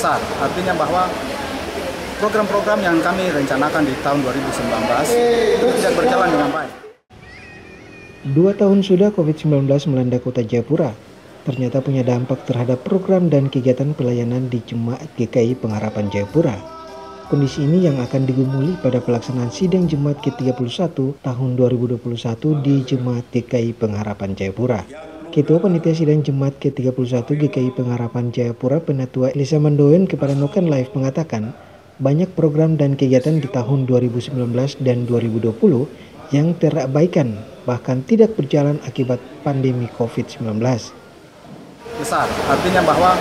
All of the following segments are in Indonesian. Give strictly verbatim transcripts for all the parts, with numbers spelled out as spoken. besar. Artinya bahwa program-program yang kami rencanakan di tahun dua ribu sembilan belas itu tidak berjalan dengan baik. Dua tahun sudah COVID sembilan belas melanda kota Jayapura. Ternyata punya dampak terhadap program dan kegiatan pelayanan di Jemaat G K I Pengharapan Jayapura. Kondisi ini yang akan digumuli pada pelaksanaan sidang Jemaat ke tiga puluh satu tahun dua ribu dua puluh satu di Jemaat G K I Pengharapan Jayapura. Ketua Panitia Sidang Jemaat ke tiga puluh satu G K I Pengharapan Jayapura, Penatua Elisa Mandoen kepada Noken Life mengatakan, banyak program dan kegiatan di tahun dua ribu sembilan belas dan dua ribu dua puluh yang terabaikan, bahkan tidak berjalan akibat pandemi COVID sembilan belas. Besar, artinya bahwa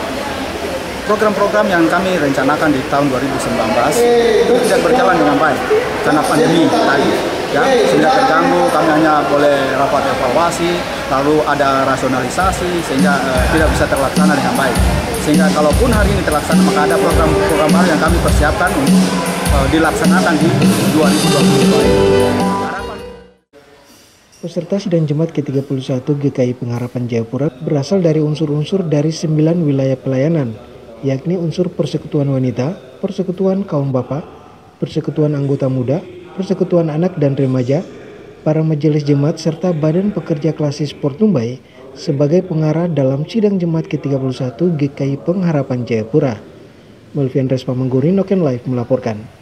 program-program yang kami rencanakan di tahun dua ribu sembilan belas itu tidak berjalan dengan baik karena pandemi tadi. Ya, sehingga terganggu, kami hanya boleh rapat evaluasi, lalu ada rasionalisasi sehingga eh, tidak bisa terlaksana dengan baik. Sehingga kalaupun hari ini terlaksana, maka ada program-program baru yang kami persiapkan untuk eh, dilaksanakan di dua ribu dua puluh dua. Peserta sidang Jemaat ke tiga puluh satu G K I Pengharapan Jayapura berasal dari unsur-unsur dari sembilan wilayah pelayanan, yakni unsur persekutuan wanita, persekutuan kaum bapa, persekutuan anggota muda, Persekutuan Anak dan Remaja, para majelis jemaat serta Badan Pekerja Klasis Port sebagai pengarah dalam sidang Jemaat ke tiga puluh satu G K I Pengharapan Jayapura. Melvian Respa, Noken Life melaporkan.